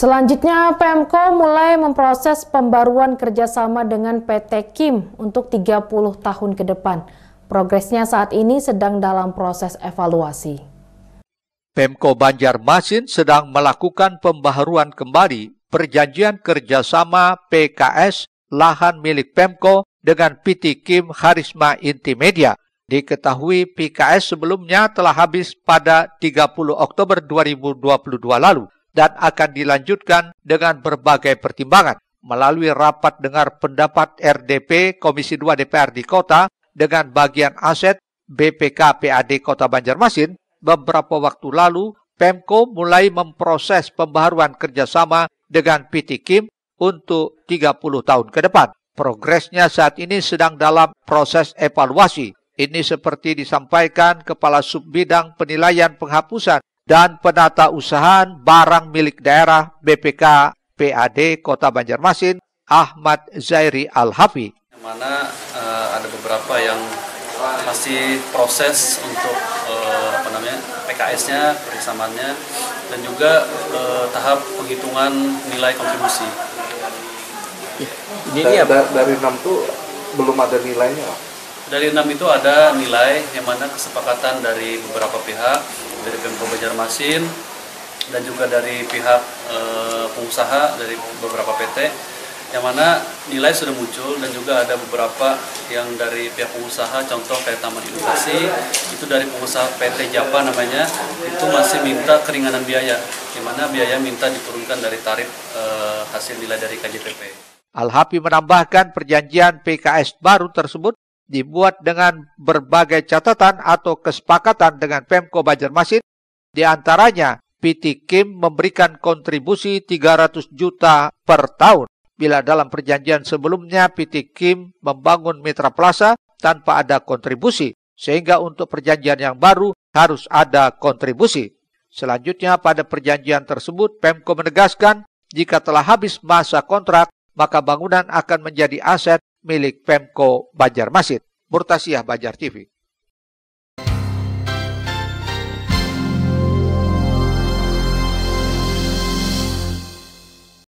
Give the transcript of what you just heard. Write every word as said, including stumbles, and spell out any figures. Selanjutnya, PEMKO mulai memproses pembaruan kerjasama dengan P T Kim untuk tiga puluh tahun ke depan. Progresnya saat ini sedang dalam proses evaluasi. PEMKO Banjarmasin sedang melakukan pembaharuan kembali perjanjian kerjasama P K S lahan milik PEMKO dengan P T Kim Kharisma Intimedia. Diketahui P K S sebelumnya telah habis pada tiga puluh Oktober dua ribu dua puluh dua lalu dan akan dilanjutkan dengan berbagai pertimbangan melalui rapat dengar pendapat R D P Komisi dua D P R di kota dengan bagian aset B P K P A D Kota Banjarmasin. Beberapa waktu lalu, PEMKO mulai memproses pembaharuan kerjasama dengan P T Kim untuk tiga puluh tahun ke depan. Progresnya saat ini sedang dalam proses evaluasi. Ini seperti disampaikan Kepala Subbidang Penilaian Penghapusan dan Penata Usahaan Barang Milik Daerah B P K P A D Kota Banjarmasin, Ahmad Zairi Al Hafi. Yang mana uh, ada beberapa yang masih proses untuk uh, apa namanya P K S-nya, kerjasamanya, dan juga uh, tahap penghitungan nilai kontribusi. Ini ya dari enam tuh belum ada nilainya. Dari enam itu ada nilai yang mana kesepakatan dari beberapa pihak, dari Pemko Banjarmasin dan juga dari pihak e, pengusaha dari beberapa P T, yang mana nilai sudah muncul dan juga ada beberapa yang dari pihak pengusaha, contoh kayak Taman Edukasi, itu dari pengusaha P T Japa namanya, itu masih minta keringanan biaya, yang mana biaya minta diturunkan dari tarif e, hasil nilai dari K J P P. Al Hafi menambahkan perjanjian P K S baru tersebut dibuat dengan berbagai catatan atau kesepakatan dengan PEMKO Banjarmasin. Di antaranya, P T Kim memberikan kontribusi tiga ratus juta per tahun. Bila dalam perjanjian sebelumnya P T Kim membangun Mitra Plaza tanpa ada kontribusi, sehingga untuk perjanjian yang baru harus ada kontribusi. Selanjutnya pada perjanjian tersebut, PEMKO menegaskan jika telah habis masa kontrak, maka bangunan akan menjadi aset milik PEMKO Banjarmasin. Murtasiah Banjar T V.